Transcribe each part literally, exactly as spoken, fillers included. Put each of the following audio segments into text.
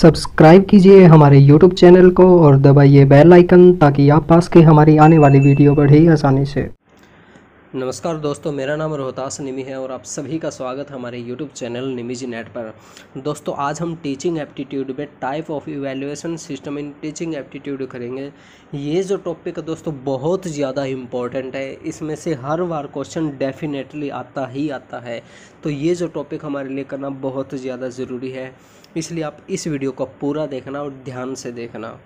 Subscribe कीजिए हमारे YouTube channel को और दबाइए बेल आइकन ताकि आप पास के हमारी आने वाली वीडियो पर ही आसानी से। नमस्कार दोस्तों, मेरा नाम रोहतास निमी है और आप सभी का स्वागत हमारे YouTube channel Nimi G NET पर। दोस्तों आज हम टीचिंग एप्टीट्यूड में type of evaluation system in teaching aptitude करेंगे। ये जो टॉपिक है दोस्तों बहुत ज़्यादा इम्पॉर्टेंट है, इसमें से हर बार क्वेश्चन डेफिनेटली आता ही आता है, तो ये जो टॉपिक हमारे लिए करना बहुत ज़्यादा ज़रूरी है, इसलिए आप इस वीडियो को पूरा देखना और ध्यान से देखना।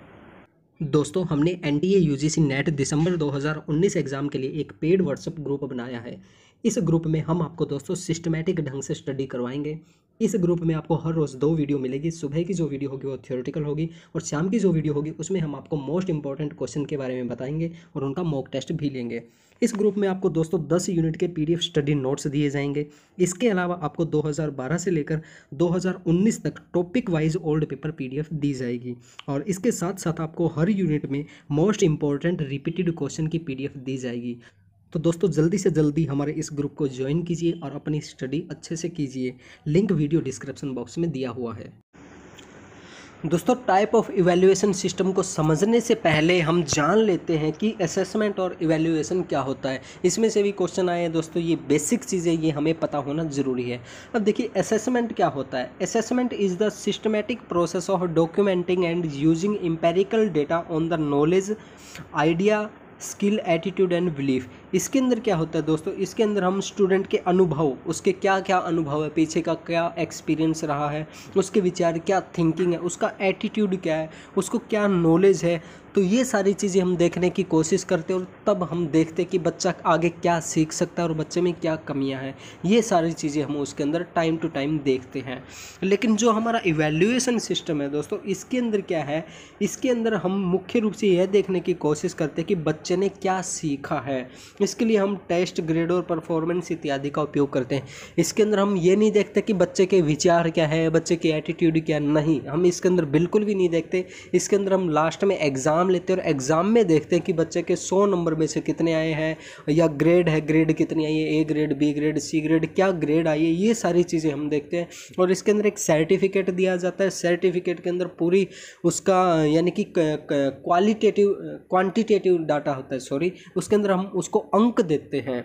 दोस्तों हमने एनटीए यूजीसी नेट दिसंबर दो हज़ार उन्नीस एग्ज़ाम के लिए एक पेड व्हाट्सएप ग्रुप बनाया है। इस ग्रुप में हम आपको दोस्तों सिस्टमेटिक ढंग से स्टडी करवाएंगे। इस ग्रुप में आपको हर रोज़ दो वीडियो मिलेगी। सुबह की जो वीडियो होगी वो थियोरेटिकल होगी और शाम की जो वीडियो होगी उसमें हम आपको मोस्ट इंपॉर्टेंट क्वेश्चन के बारे में बताएंगे और उनका मॉक टेस्ट भी लेंगे। इस ग्रुप में आपको दोस्तों दस यूनिट के पीडीएफ स्टडी नोट्स दिए जाएंगे। इसके अलावा आपको दो हज़ार बारह से लेकर दो हज़ार उन्नीस तक topic wise old paper PDF दी जाएगी और इसके साथ साथ आपको हर यूनिट में मोस्ट इंपॉर्टेंट रिपीटेड क्वेश्चन की पीडीएफ दी जाएगी। तो दोस्तों जल्दी से जल्दी हमारे इस ग्रुप को ज्वाइन कीजिए और अपनी स्टडी अच्छे से कीजिए। लिंक वीडियो डिस्क्रिप्शन बॉक्स में दिया हुआ है। दोस्तों टाइप ऑफ इवैल्यूएशन सिस्टम को समझने से पहले हम जान लेते हैं कि असेसमेंट और इवैल्यूएशन क्या होता है। इसमें से भी क्वेश्चन आए हैं दोस्तों, ये बेसिक चीज़ें ये हमें पता होना ज़रूरी है। अब देखिए असेसमेंट क्या होता है। Assessment is the systematic process of documenting and using empirical data on the knowledge, idea, skill, attitude and belief. इसके अंदर क्या होता है दोस्तों, इसके अंदर हम स्टूडेंट के अनुभव, उसके क्या क्या अनुभव है, पीछे का क्या एक्सपीरियंस रहा है, उसके विचार क्या थिंकिंग है, उसका एटीट्यूड क्या है, उसको क्या नॉलेज है, तो ये सारी चीज़ें हम देखने की कोशिश करते हैं और तब हम देखते हैं कि बच्चा आगे क्या सीख सकता है और बच्चे में क्या कमियां हैं। ये सारी चीज़ें हम उसके अंदर टाइम टू टाइम देखते हैं। लेकिन जो हमारा इवैल्यूएशन सिस्टम है दोस्तों, इसके अंदर क्या है, इसके अंदर हम मुख्य रूप से यह देखने की कोशिश करते हैं कि बच्चे ने क्या सीखा है। इसके लिए हम टेस्ट, ग्रेड और परफॉर्मेंस इत्यादि का उपयोग करते हैं। इसके अंदर हम ये नहीं देखते कि बच्चे के विचार क्या है, बच्चे के एटीट्यूड क्या, नहीं, हम इसके अंदर बिल्कुल भी नहीं देखते। इसके अंदर हम लास्ट में एग्ज़ाम लेते हैं और एग्जाम में देखते हैं कि बच्चे के सौ नंबर में से कितने आए हैं, या ग्रेड है, ग्रेड कितनी आई है, A grade, B grade, C grade, क्या ग्रेड आई है, ये सारी चीज़ें हम देखते हैं। और इसके अंदर एक सर्टिफिकेट दिया जाता है। सर्टिफिकेट के अंदर पूरी उसका यानी कि क्वालिटेटिव क्वांटिटेटिव डाटा होता है, सॉरी, उसके अंदर हम उसको अंक देते हैं।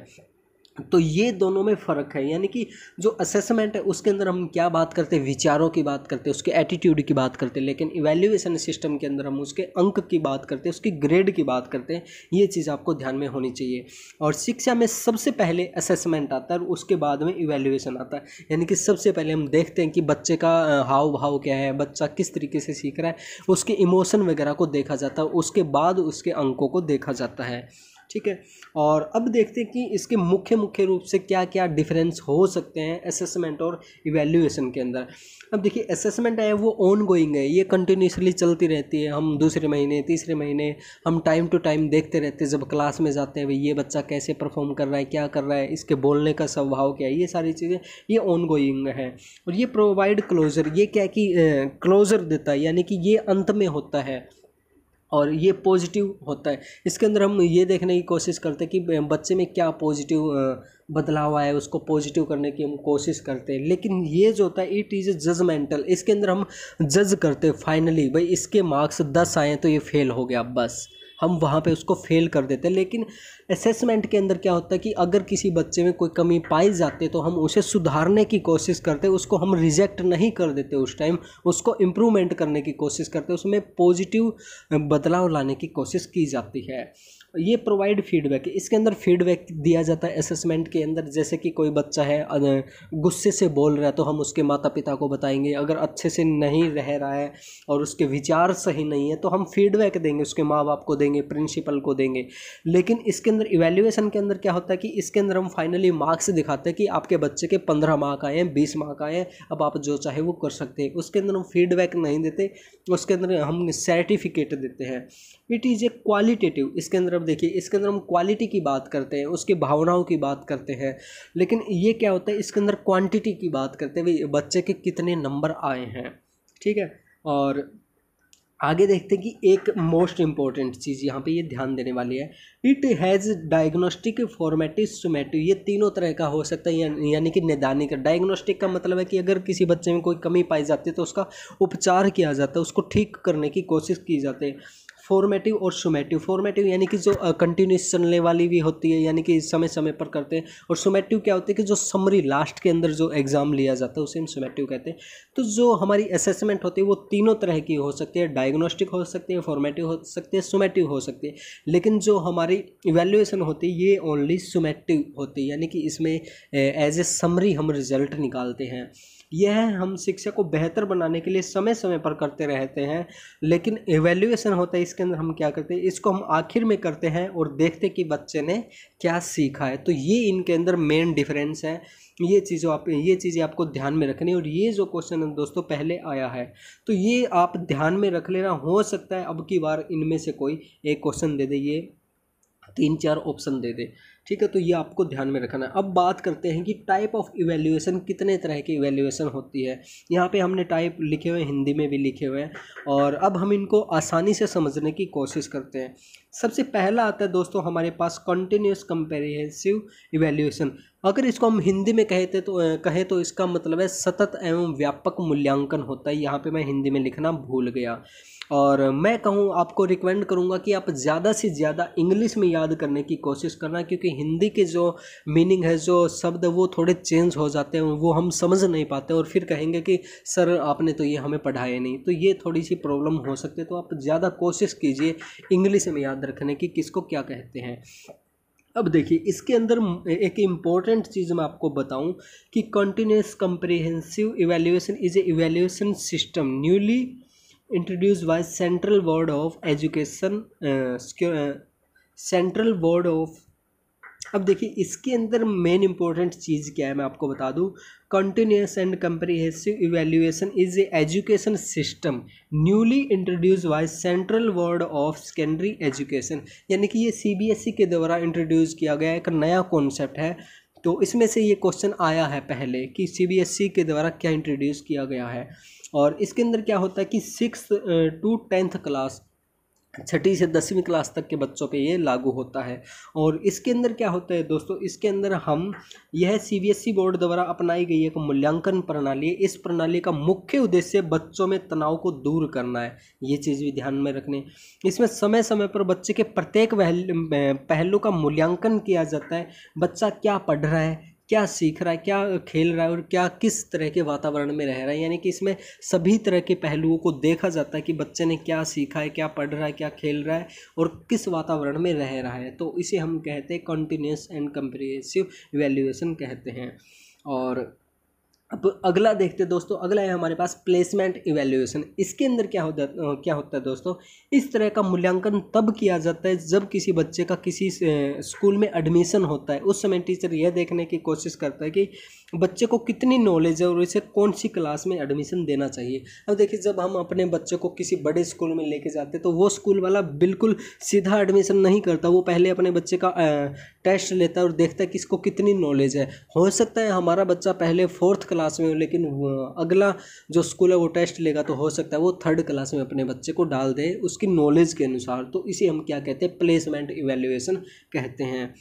तो ये दोनों में फ़र्क है, यानी कि जो असेसमेंट है उसके अंदर हम क्या बात करते हैं, विचारों की बात करते हैं, उसके एटीट्यूड की बात करते हैं, लेकिन इवैल्यूएशन सिस्टम के अंदर हम उसके अंक की बात करते हैं, उसकी ग्रेड की बात करते हैं। ये चीज़ आपको ध्यान में होनी चाहिए। और शिक्षा में सबसे पहले असेसमेंट आता है और उसके बाद में इवैल्यूएशन आता है, यानी कि सबसे पहले हम देखते हैं कि बच्चे का हाव भाव क्या है, बच्चा किस तरीके से सीख रहा है, उसके इमोशन वगैरह को देखा जाता है, उसके बाद उसके अंकों को देखा जाता है, ठीक है। और अब देखते हैं कि इसके मुख्य मुख्य रूप से क्या क्या डिफरेंस हो सकते हैं असेसमेंट और इवैल्यूएशन के अंदर। अब देखिए असेसमेंट है वो ऑन गोइंग है, ये कंटिन्यूसली चलती रहती है। हम दूसरे महीने, तीसरे महीने हम टाइम टू टाइम देखते रहते हैं। जब क्लास में जाते हैं भाई ये बच्चा कैसे परफॉर्म कर रहा है, क्या कर रहा है, इसके बोलने का स्वभाव क्या है, ये सारी चीज़ें ये ऑन गोइंग है। और ये प्रोवाइड क्लोजर, ये क्या कि क्लोजर देता है, यानी कि ये अंत में होता है और ये पॉजिटिव होता है। इसके अंदर हम ये देखने की कोशिश करते हैं कि बच्चे में क्या पॉजिटिव बदलाव आया है, उसको पॉजिटिव करने की हम कोशिश करते हैं। लेकिन ये जो होता है इट इज़ जजमेंटल, इसके अंदर हम जज करते हैं फाइनली, भाई इसके मार्क्स दस आए तो ये फेल हो गया, बस हम वहाँ पे उसको फेल कर देते हैं। लेकिन असेसमेंट के अंदर क्या होता है कि अगर किसी बच्चे में कोई कमी पाई जाती है तो हम उसे सुधारने की कोशिश करते हैं, उसको हम रिजेक्ट नहीं कर देते, उस टाइम उसको इम्प्रूवमेंट करने की कोशिश करते हैं, उसमें पॉजिटिव बदलाव लाने की कोशिश की जाती है। ये प्रोवाइड फीडबैक, इसके अंदर फीडबैक दिया जाता है असेसमेंट के अंदर। जैसे कि कोई बच्चा है गुस्से से बोल रहा है तो हम उसके माता पिता को बताएंगे, अगर अच्छे से नहीं रह रहा है और उसके विचार सही नहीं है तो हम फीडबैक देंगे, उसके माँ बाप को देंगे, प्रिंसिपल को देंगे। लेकिन इसके अंदर इवैल्यूएशन के अंदर क्या होता है कि इसके अंदर हम फाइनली मार्क्स दिखाते हैं कि आपके बच्चे के पंद्रह मार्क आए हैं, बीस मार्क आए हैं, अब आप जो चाहे वो कर सकते हैं। उसके अंदर हम फीडबैक नहीं देते, उसके अंदर हम सर्टिफिकेट देते हैं। इट इज़ ए क्वालिटेटिव, इसके अंदर देखिए इसके अंदर हम क्वालिटी की बात करते हैं, उसकी भावनाओं की बात करते हैं। लेकिन ये क्या होता है, इसके अंदर क्वांटिटी की बात करते हैं, भाई बच्चे के कितने नंबर आए हैं, ठीक है। और आगे देखते हैं कि एक मोस्ट इम्पॉर्टेंट चीज़ यहाँ पे ये ध्यान देने वाली है, it has diagnostic formative summative. ये तीनों तरह का हो सकता है, या, यानी कि नैदानिक। डायग्नोस्टिक का मतलब है कि अगर किसी बच्चे में कोई कमी पाई जाती है तो उसका उपचार किया जाता है, उसको ठीक करने की कोशिश की जाती है। फॉर्मेटिव और सोमेटिव, फॉर्मेटिव यानी कि जो कंटिन्यूस चलने वाली भी होती है, यानी कि समय समय पर करते हैं, और सोमेटिव क्या होती है कि जो समरी लास्ट के अंदर जो एग्ज़ाम लिया जाता है उसे हम सोमेटिव कहते हैं। तो जो हमारी असेसमेंट होती है वो तीनों तरह की हो सकती है, डायग्नोस्टिक हो सकती है, फॉर्मेटिव हो सकती है, सोमेटिव हो सकती है। लेकिन जो हमारी इवेल्युएसन होती है ये ओनली सोमेटिव होती है, यानी कि इसमें एज ए समरी हम रिजल्ट निकालते हैं। यह हम शिक्षा को बेहतर बनाने के लिए समय समय पर करते रहते हैं, लेकिन इवेल्युएसन होता है इसके अंदर हम क्या करते हैं, इसको हम आखिर में करते हैं और देखते हैं कि बच्चे ने क्या सीखा है। तो ये इनके अंदर मेन डिफरेंस है, ये चीज़ों आप ये चीज़ें आपको ध्यान में रखनी है। और ये जो क्वेश्चन है दोस्तों पहले आया है तो ये आप ध्यान में रख लेना, हो सकता है अब की बार इनमें से कोई एक क्वेश्चन दे दे, ये तीन चार ऑप्शन दे दे, ठीक है। तो ये आपको ध्यान में रखना है। अब बात करते हैं कि टाइप ऑफ इवेल्युएसन, कितने तरह की इवेल्युएसन होती है। यहाँ पे हमने टाइप लिखे हुए हैं, हिंदी में भी लिखे हुए हैं, और अब हम इनको आसानी से समझने की कोशिश करते हैं। सबसे पहला आता है दोस्तों हमारे पास कंटिन्यूस कंपेरिहेंसिव इवेल्युएसन। अगर इसको हम हिंदी में कहते तो कहें तो इसका मतलब है सतत एवं व्यापक मूल्यांकन होता है। यहाँ पे मैं हिंदी में लिखना भूल गया, और मैं कहूँ आपको रिकमेंड करूँगा कि आप ज़्यादा से ज़्यादा इंग्लिश में याद करने की कोशिश करना, क्योंकि हिंदी के जो मीनिंग है, जो शब्द वो थोड़े चेंज हो जाते हैं, वो हम समझ नहीं पाते और फिर कहेंगे कि सर आपने तो ये हमें पढ़ाया नहीं, तो ये थोड़ी सी प्रॉब्लम हो सकती है। तो आप ज़्यादा कोशिश कीजिए इंग्लिश में याद रखने की किसको क्या कहते हैं। अब देखिए इसके अंदर एक इम्पॉर्टेंट चीज़ मैं आपको बताऊं कि continuous comprehensive evaluation is a evaluation system newly introduce by central board of education central board of. अब देखिए इसके अंदर मेन इंपॉर्टेंट चीज़ क्या है, मैं आपको बता दूं, continuous and comprehensive evaluation is a education system newly introduce by central board of secondary education. यानी कि ये सीबीएसई के द्वारा इंट्रोड्यूस किया गया एक नया कॉन्सेप्ट है। तो इसमें से ये क्वेश्चन आया है पहले कि सीबीएसई के द्वारा क्या इंट्रोड्यूस किया गया है। और इसके अंदर क्या होता है कि सिक्स टू टेंथ क्लास, छठी से दसवीं क्लास तक के बच्चों पे ये लागू होता है। और इसके अंदर क्या होता है दोस्तों, इसके अंदर हम यह सीबीएसई बोर्ड द्वारा अपनाई गई एक मूल्यांकन प्रणाली है। इस प्रणाली का मुख्य उद्देश्य बच्चों में तनाव को दूर करना है, ये चीज़ भी ध्यान में रखनी। इसमें समय समय पर बच्चे के प्रत्येक पहलू का मूल्यांकन किया जाता है, बच्चा क्या पढ़ रहा है, क्या सीख रहा है, क्या खेल रहा है, और क्या किस तरह के वातावरण में रह रहा है। यानी कि इसमें सभी तरह के पहलुओं को देखा जाता है कि बच्चे ने क्या सीखा है, क्या पढ़ रहा है, क्या खेल रहा है, और किस वातावरण में रह रहा है। तो इसे हम कहते हैं कंटिन्यूस एंड कंप्रिहेंसिव इवेल्युएसन कहते हैं। और अब अगला देखते दोस्तों, अगला है हमारे पास प्लेसमेंट इवेल्युएसन। इसके अंदर क्या होता क्या होता है दोस्तों, इस तरह का मूल्यांकन तब किया जाता है जब किसी बच्चे का किसी स्कूल में एडमिशन होता है। उस समय टीचर यह देखने की कोशिश करता है कि बच्चे को कितनी नॉलेज है और इसे कौन सी क्लास में एडमिशन देना चाहिए। अब देखिए जब हम अपने बच्चे को किसी बड़े स्कूल में लेके जाते तो वो स्कूल वाला बिल्कुल सीधा एडमिशन नहीं करता, वो पहले अपने बच्चे का टेस्ट लेता है और देखता है कि इसको कितनी नॉलेज है। हो सकता है हमारा बच्चा पहले फोर्थ क्लास में हो, लेकिन अगला जो स्कूल है वो टेस्ट लेगा तो हो सकता है वो थर्ड क्लास में अपने बच्चे को डाल दे उसकी नॉलेज के अनुसार। तो इसे हम क्या कहते हैं, प्लेसमेंट इवेल्युएसन कहते हैं।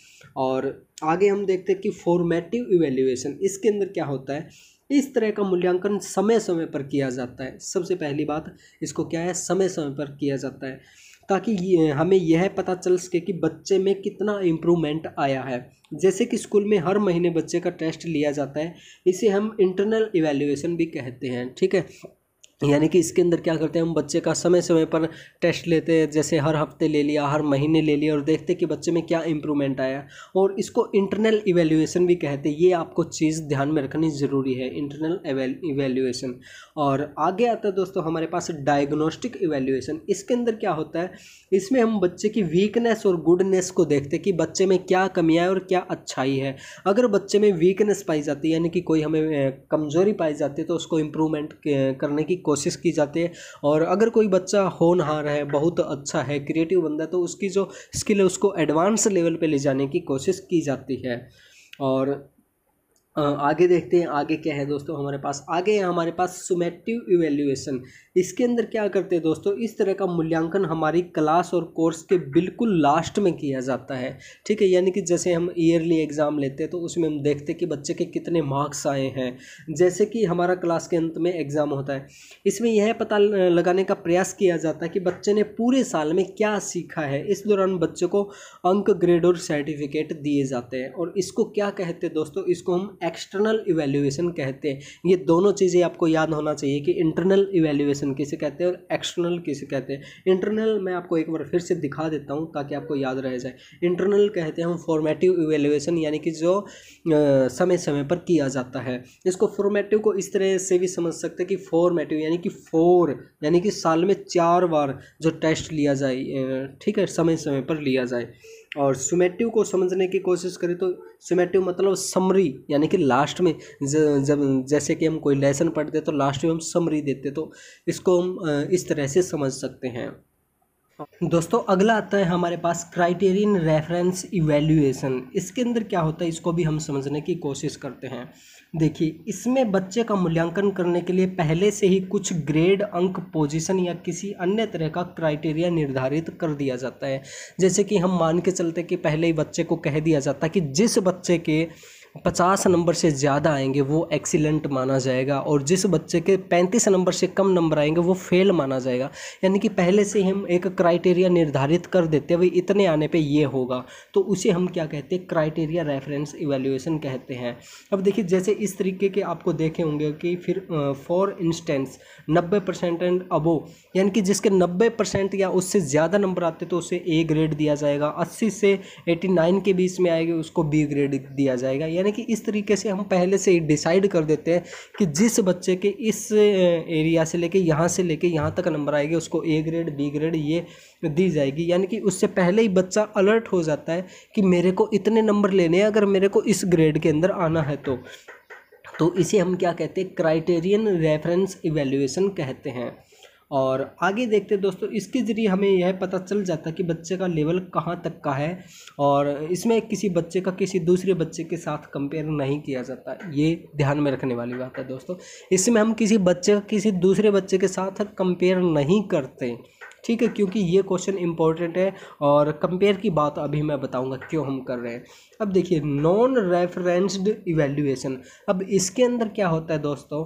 और आगे हम देखते हैं कि फॉर्मेटिव इवेल्युएसन। इसके अंदर क्या होता है, इस तरह का मूल्यांकन समय समय पर किया जाता है। सबसे पहली बात इसको क्या है, समय समय पर किया जाता है, ताकि हमें यह पता चल सके कि बच्चे में कितना इम्प्रूवमेंट आया है। जैसे कि स्कूल में हर महीने बच्चे का टेस्ट लिया जाता है, इसे हम इंटरनल इवेल्युएसन भी कहते हैं, ठीक है। यानी कि इसके अंदर क्या करते हैं, हम बच्चे का समय समय पर टेस्ट लेते हैं, जैसे हर हफ्ते ले लिया, हर महीने ले लिया, और देखते हैं कि बच्चे में क्या इम्प्रूवमेंट आया, और इसको इंटरनल इवेल्युएसन भी कहते हैं। ये आपको चीज़ ध्यान में रखनी ज़रूरी है, इंटरनल इवेल्युएसन। और आगे आता है दोस्तों हमारे पास डायग्नोस्टिक इवेल्युएसन। इसके अंदर क्या होता है, इसमें हम बच्चे की वीकनेस और गुडनेस को देखते हैं कि बच्चे में क्या कमियाँ है और क्या अच्छाई है। अगर बच्चे में वीकनेस पाई जाती है, यानी कि कोई हमें कमज़ोरी पाई जाती है, तो उसको इम्प्रूवमेंट करने की कोशिश की जाती है। और अगर कोई बच्चा होनहार है, बहुत अच्छा है, क्रिएटिव बंदा है, तो उसकी जो स्किल है उसको एडवांस लेवल पे ले जाने की कोशिश की जाती है। और आगे देखते हैं आगे क्या है दोस्तों। हमारे पास आगे है हमारे पास सुमेटिव इवेल्यूएशन। इसके अंदर क्या करते हैं दोस्तों, इस तरह का मूल्यांकन हमारी क्लास और कोर्स के बिल्कुल लास्ट में किया जाता है। ठीक है, यानी कि जैसे हम ईयरली एग्ज़ाम लेते हैं तो उसमें हम देखते हैं कि बच्चे के कितने मार्क्स आए हैं, जैसे कि हमारा क्लास के अंत में एग्ज़ाम होता है। इसमें यह पता लगाने का प्रयास किया जाता है कि बच्चे ने पूरे साल में क्या सीखा है। इस दौरान बच्चों को अंक, ग्रेड और सर्टिफिकेट दिए जाते हैं, और इसको क्या कहते हैं दोस्तों, इसको हम एक्सटर्नल इवैल्यूएशन कहते हैं। ये दोनों चीज़ें आपको याद होना चाहिए कि इंटरनल इवैल्यूएशन किसे कहते हैं और एक्सटर्नल किसे कहते हैं। इंटरनल मैं आपको एक बार फिर से दिखा देता हूँ ताकि आपको याद रह जाए। इंटरनल कहते हैं हम फॉर्मेटिव इवैल्यूएशन, यानी कि जो समय समय पर किया जाता है। इसको फॉर्मेटिव को इस तरह से भी समझ सकते हैं कि फॉर्मेटिव यानी कि फोर यानी कि साल में चार बार जो टेस्ट लिया जाए, ठीक है, समय समय पर लिया जाए। और सुमेटिव को समझने की कोशिश करें तो सुमेटिव मतलब समरी, यानी कि लास्ट में जब जैसे कि हम कोई लेसन पढ़ते हैं तो लास्ट में हम समरी देते, तो इसको हम इस तरह से समझ सकते हैं दोस्तों। अगला आता है हमारे पास क्राइटेरियन रेफरेंस इवैल्यूएशन। इसके अंदर क्या होता है, इसको भी हम समझने की कोशिश करते हैं। देखिए, इसमें बच्चे का मूल्यांकन करने के लिए पहले से ही कुछ ग्रेड, अंक, पोजीशन या किसी अन्य तरह का क्राइटेरिया निर्धारित कर दिया जाता है। जैसे कि हम मान के चलते कि पहले ही बच्चे को कह दिया जाता है कि जिस बच्चे के पचास नंबर से ज़्यादा आएंगे वो एक्सीलेंट माना जाएगा, और जिस बच्चे के पैंतीस नंबर से कम नंबर आएंगे वो फेल माना जाएगा। यानी कि पहले से ही हम एक क्राइटेरिया निर्धारित कर देते हैं, भाई इतने आने पे ये होगा, तो उसे हम क्या कहते हैं, क्राइटेरिया रेफरेंस इवैल्यूएशन कहते हैं। अब देखिए, जैसे इस तरीके के आपको देखे होंगे कि फिर फॉर इंस्टेंस नब्बे परसेंट एंड अबो, यानी कि जिसके नब्बे परसेंट या उससे ज़्यादा नंबर आते तो उसे ए ग्रेड दिया जाएगा, अस्सी से एटी नाइन के बीच में आएगी उसको बी ग्रेड दिया जाएगा। यानी कि इस तरीके से हम पहले से ही डिसाइड कर देते हैं कि जिस बच्चे के इस एरिया से लेके यहाँ से लेके यहाँ तक नंबर आएंगे उसको ए ग्रेड, बी ग्रेड ये दी जाएगी। यानी कि उससे पहले ही बच्चा अलर्ट हो जाता है कि मेरे को इतने नंबर लेने हैं अगर मेरे को इस ग्रेड के अंदर आना है तो तो इसे हम क्या कहते हैं, क्राइटेरियन रेफरेंस इवैल्यूएशन कहते हैं। और आगे देखते दोस्तों, इसके ज़रिए हमें यह पता चल जाता है कि बच्चे का लेवल कहाँ तक का है, और इसमें किसी बच्चे का किसी दूसरे बच्चे के साथ कंपेयर नहीं किया जाता। ये ध्यान में रखने वाली बात है दोस्तों, इसमें हम किसी बच्चे का किसी दूसरे बच्चे के साथ कंपेयर नहीं करते, ठीक है, क्योंकि ये क्वेश्चन इंपॉर्टेंट है और कंपेयर की बात अभी मैं बताऊंगा क्यों हम कर रहे हैं। अब देखिए, नॉन रेफरेंस्ड इवैल्यूएशन। अब इसके अंदर क्या होता है दोस्तों,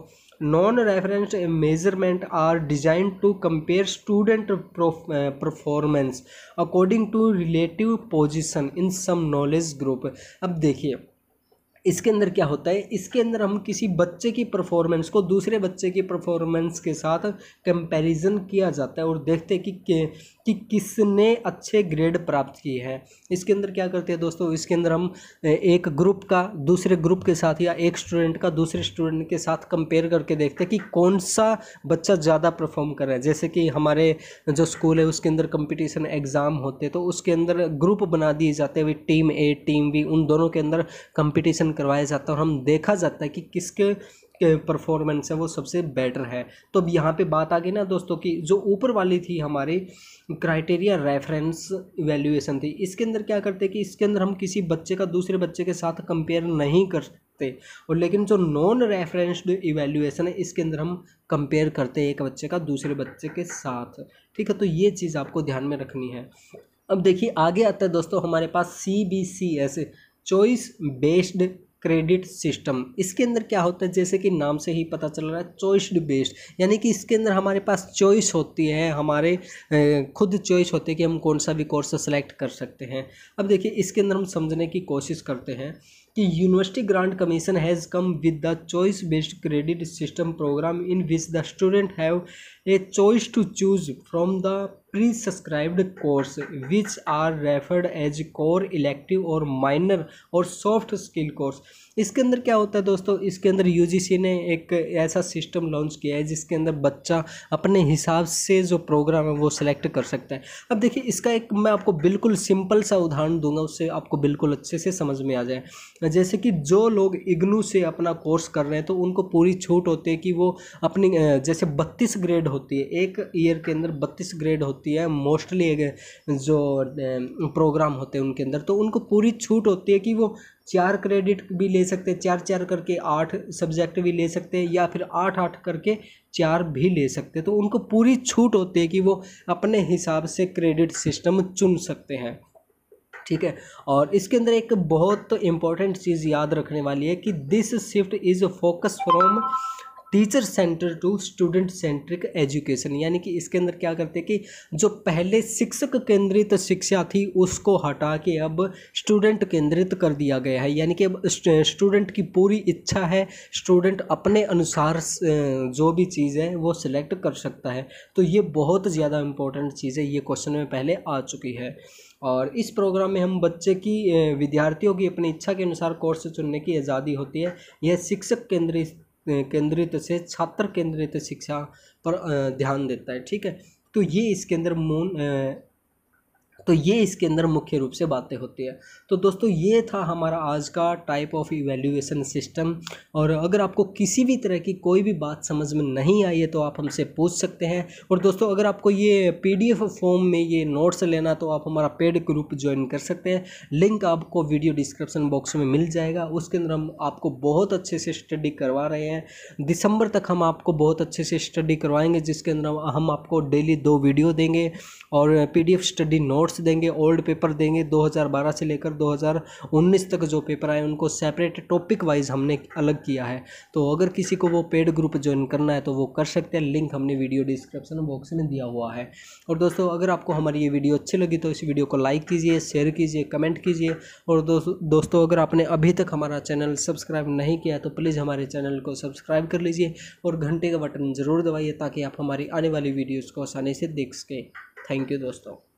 non referenced measurement are design to compare student performance according to relative position in some knowledge group. अब देखिए, इसके अंदर क्या होता है, इसके अंदर हम किसी बच्चे की परफॉर्मेंस को दूसरे बच्चे की परफॉर्मेंस के साथ कंपैरिजन किया जाता है और देखते हैं कि, कि कि किसने अच्छे ग्रेड प्राप्त किए हैं। इसके अंदर क्या करते हैं दोस्तों, इसके अंदर हम एक ग्रुप का दूसरे ग्रुप के साथ या एक स्टूडेंट का दूसरे स्टूडेंट के साथ कंपेयर करके देखते हैं कि कौन सा बच्चा ज़्यादा परफॉर्म कर रहा है। जैसे कि हमारे जो स्कूल है उसके अंदर कंपटीशन एग्ज़ाम होते तो उसके अंदर ग्रुप बना दिए जाते हुए टीम ए, टीम बी, उन दोनों के अंदर कंपटीशन करवाया जाता है और हम देखा जाता है कि किसके परफॉर्मेंस है वो सबसे बेटर है। तो अब यहाँ पे बात आ गई ना दोस्तों कि जो ऊपर वाली थी हमारी क्राइटेरिया रेफरेंस इवैल्यूएशन थी, इसके अंदर क्या करते हैं कि इसके अंदर हम किसी बच्चे का दूसरे बच्चे के साथ कंपेयर नहीं करते, और लेकिन जो नॉन रेफरेंस्ड इवैल्यूएशन है इसके अंदर हम कंपेयर करते हैं एक बच्चे का दूसरे बच्चे के साथ, ठीक है। तो ये चीज़ आपको ध्यान में रखनी है। अब देखिए, आगे आता है दोस्तों हमारे पास C B C S, choice based credit system. इसके अंदर क्या होता है, जैसे कि नाम से ही पता चल रहा है, चॉइस बेस्ड, यानी कि इसके अंदर हमारे पास चॉइस होती है, हमारे खुद चॉइस होती है कि हम कौन सा भी कोर्स सेलेक्ट कर सकते हैं। अब देखिए, इसके अंदर हम समझने की कोशिश करते हैं कि university grant commission has come with the choice based credit system program in which the student have a choice to choose from the pre subscribed course which are referred as core, elective और minor और soft skill course. इसके अंदर क्या होता है दोस्तों, इसके अंदर यूजीसी ने एक ऐसा सिस्टम लॉन्च किया है जिसके अंदर बच्चा अपने हिसाब से जो प्रोग्राम है वो सिलेक्ट कर सकता है। अब देखिए, इसका एक मैं आपको बिल्कुल सिंपल सा उदाहरण दूंगा, उससे आपको बिल्कुल अच्छे से समझ में आ जाए। जैसे कि जो लोग इग्नू से अपना कोर्स कर रहे हैं तो उनको पूरी छूट होती है कि वो अपनी, जैसे बत्तीस ग्रेड होती है एक ईयर के अंदर, बत्तीस ग्रेड होती होती है मोस्टली जो प्रोग्राम होते हैं उनके अंदर, तो उनको पूरी छूट होती है कि वो चार क्रेडिट भी ले सकते हैं, चार चार करके आठ सब्जेक्ट भी ले सकते हैं या फिर आठ आठ करके चार भी ले सकते हैं। तो उनको पूरी छूट होती है कि वो अपने हिसाब से क्रेडिट सिस्टम चुन सकते हैं, ठीक है। और इसके अंदर एक बहुत इंपॉर्टेंट चीज़ याद रखने वाली है कि this shift is focus from teacher center to student centric education, यानी कि इसके अंदर क्या करते हैं कि जो पहले शिक्षक केंद्रित शिक्षा थी उसको हटा के अब स्टूडेंट केंद्रित कर दिया गया है, यानी कि अब स्टूडेंट की पूरी इच्छा है, स्टूडेंट अपने अनुसार जो भी चीज़ है वो सिलेक्ट कर सकता है। तो ये बहुत ज़्यादा इंपॉर्टेंट चीज़ है, ये क्वेश्चन में पहले आ चुकी है। और इस प्रोग्राम में हम बच्चे की, विद्यार्थियों की अपनी इच्छा के अनुसार कोर्स चुनने की आज़ादी होती है। यह शिक्षक केंद्रित केंद्रित से छात्र केंद्रित शिक्षा पर ध्यान देता है, ठीक है। तो ये इसके अंदर मूल तो ये इसके अंदर मुख्य रूप से बातें होती है। तो दोस्तों ये था हमारा आज का टाइप ऑफ इवैल्यूएशन सिस्टम। और अगर आपको किसी भी तरह की कोई भी बात समझ में नहीं आई है तो आप हमसे पूछ सकते हैं। और दोस्तों अगर आपको ये पीडीएफ फॉर्म में ये नोट्स लेना तो आप हमारा पेड ग्रुप ज्वाइन कर सकते हैं, लिंक आपको वीडियो डिस्क्रिप्शन बॉक्स में मिल जाएगा। उसके अंदर हम आपको बहुत अच्छे से स्टडी करवा रहे हैं, दिसंबर तक हम आपको बहुत अच्छे से स्टडी करवाएंगे, जिसके अंदर हम आपको डेली दो वीडियो देंगे और पीडीएफ स्टडी नोट्स देंगे, ओल्ड पेपर देंगे, दो हज़ार बारह से लेकर दो हज़ार उन्नीस तक जो पेपर आए उनको सेपरेट टॉपिक वाइज हमने अलग किया है। तो अगर किसी को वो पेड ग्रुप ज्वाइन करना है तो वो कर सकते हैं, लिंक हमने वीडियो डिस्क्रिप्शन बॉक्स में दिया हुआ है। और दोस्तों अगर आपको हमारी ये वीडियो अच्छी लगी तो इस वीडियो को लाइक कीजिए, शेयर कीजिए, कमेंट कीजिए। और दोस्तों अगर आपने अभी तक हमारा चैनल सब्सक्राइब नहीं किया तो प्लीज़ हमारे चैनल को सब्सक्राइब कर लीजिए और घंटे का बटन ज़रूर दबाइए ताकि आप हमारी आने वाली वीडियोज़ को आसानी से देख सकें। थैंक यू दोस्तों।